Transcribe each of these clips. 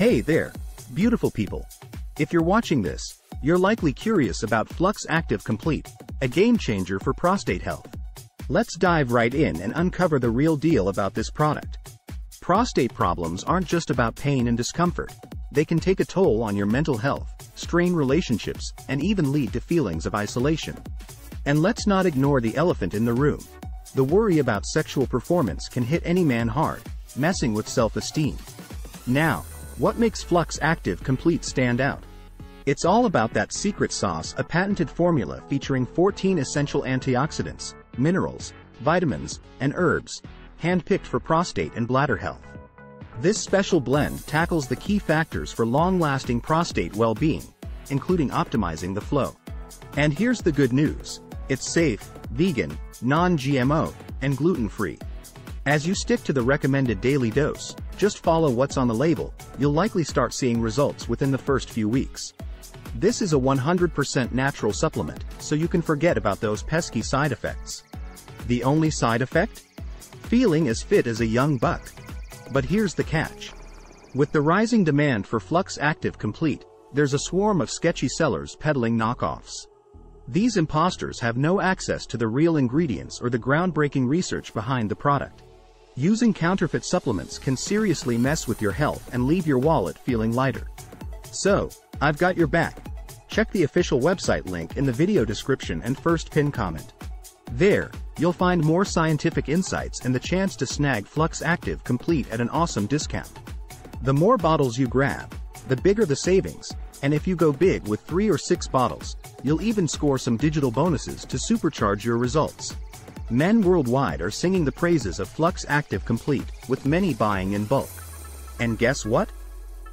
Hey there, beautiful people. If you're watching this, you're likely curious about Fluxactive Complete, a game changer for prostate health. Let's dive right in and uncover the real deal about this product. Prostate problems aren't just about pain and discomfort. They can take a toll on your mental health, strain relationships, and even lead to feelings of isolation. And let's not ignore the elephant in the room. The worry about sexual performance can hit any man hard, messing with self-esteem. Now, what makes Fluxactive Complete stand out? It's all about that secret sauce, a patented formula featuring 14 essential antioxidants, minerals, vitamins, and herbs, handpicked for prostate and bladder health. This special blend tackles the key factors for long-lasting prostate well-being, including optimizing the flow. And here's the good news. It's safe, vegan, non-GMO, and gluten-free. As you stick to the recommended daily dose, just follow what's on the label, you'll likely start seeing results within the first few weeks. This is a 100% natural supplement, so you can forget about those pesky side effects. The only side effect? Feeling as fit as a young buck. But here's the catch. With the rising demand for Fluxactive Complete, there's a swarm of sketchy sellers peddling knockoffs. These imposters have no access to the real ingredients or the groundbreaking research behind the product. Using counterfeit supplements can seriously mess with your health and leave your wallet feeling lighter. So, I've got your back. Check the official website link in the video description and first pin comment. There, you'll find more scientific insights and the chance to snag Fluxactive Complete at an awesome discount. The more bottles you grab, the bigger the savings, and if you go big with 3 or 6 bottles, you'll even score some digital bonuses to supercharge your results. Men worldwide are singing the praises of Fluxactive Complete, with many buying in bulk. And guess what?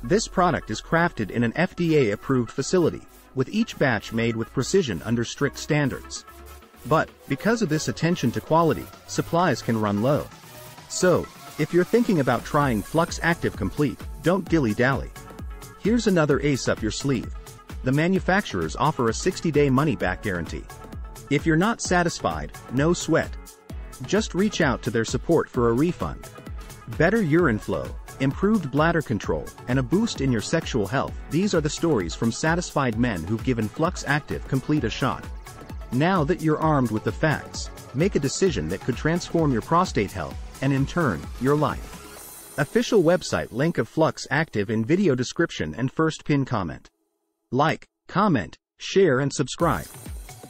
This product is crafted in an FDA-approved facility, with each batch made with precision under strict standards. But, because of this attention to quality, supplies can run low. So, if you're thinking about trying Fluxactive Complete, don't dilly-dally. Here's another ace up your sleeve. The manufacturers offer a 60-day money-back guarantee. If you're not satisfied, no sweat. Just reach out to their support for a refund. Better urine flow, improved bladder control, and a boost in your sexual health, these are the stories from satisfied men who've given Fluxactive Complete a shot. Now that you're armed with the facts, make a decision that could transform your prostate health, and in turn, your life. Official website link of Fluxactive in video description and first pin comment. Like, comment, share and subscribe.